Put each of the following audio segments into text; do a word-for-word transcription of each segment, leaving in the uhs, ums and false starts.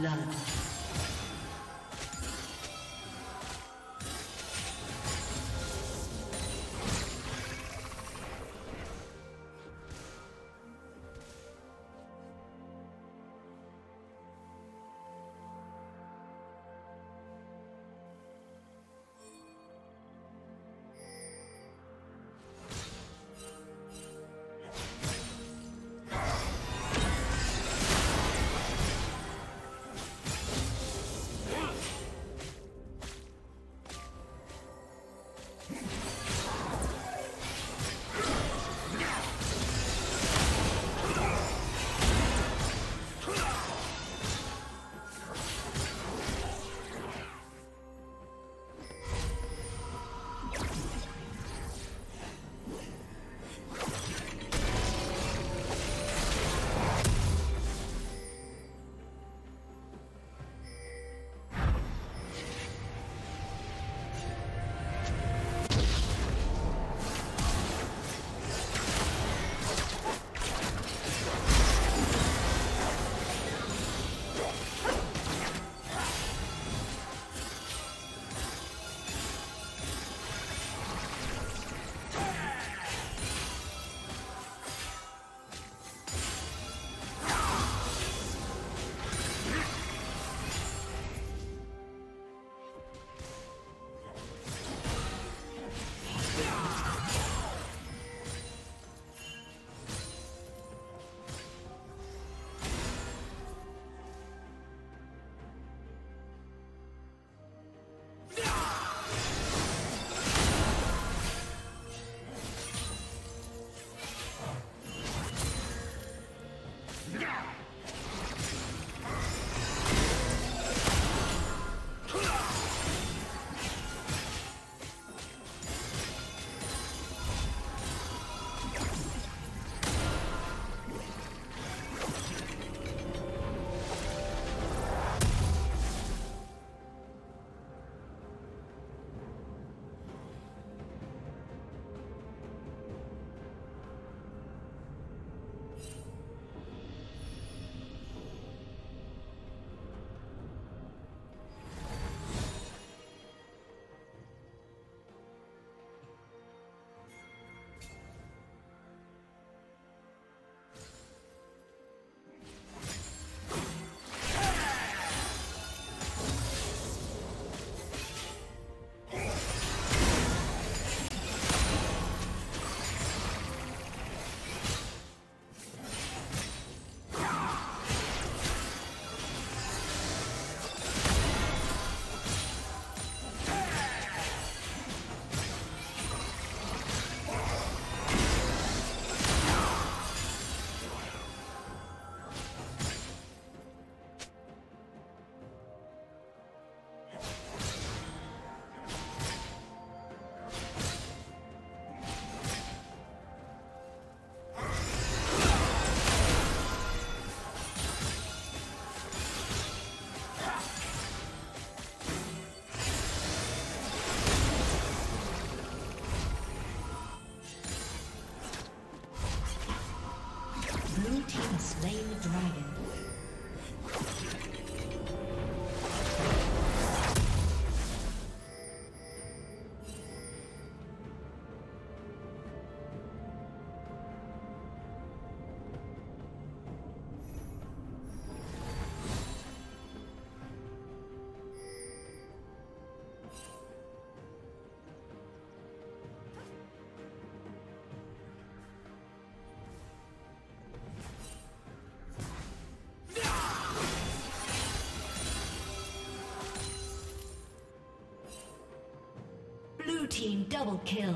blood. Team double kill.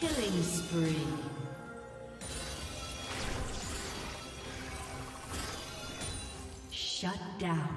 Killing spree. Shut down.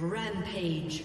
Rampage.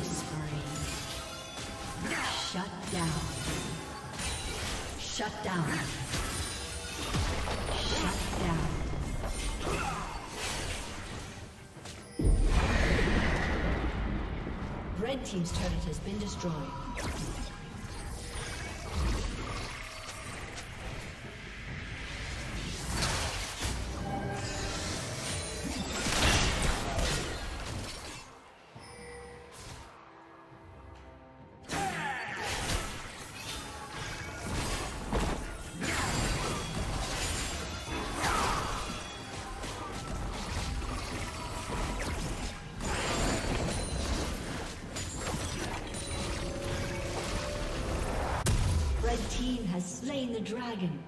Destroyed. Shut down. Shut down. Shut down. Red team's turret has been destroyed. Slain the dragon.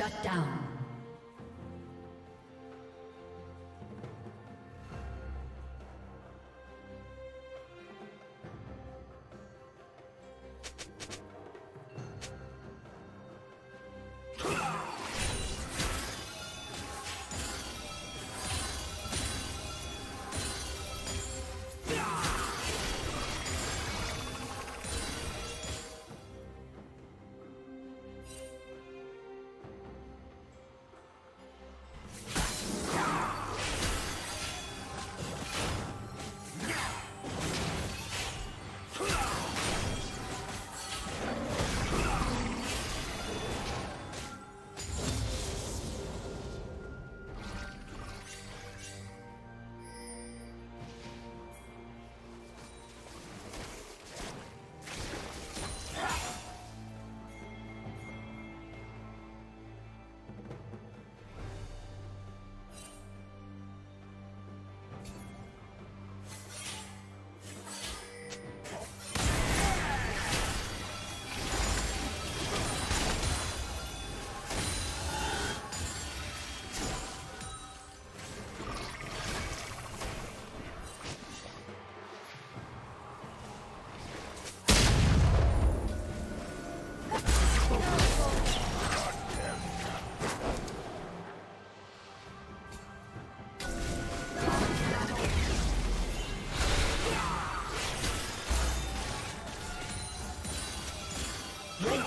Shut down.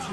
His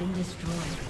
Been destroyed.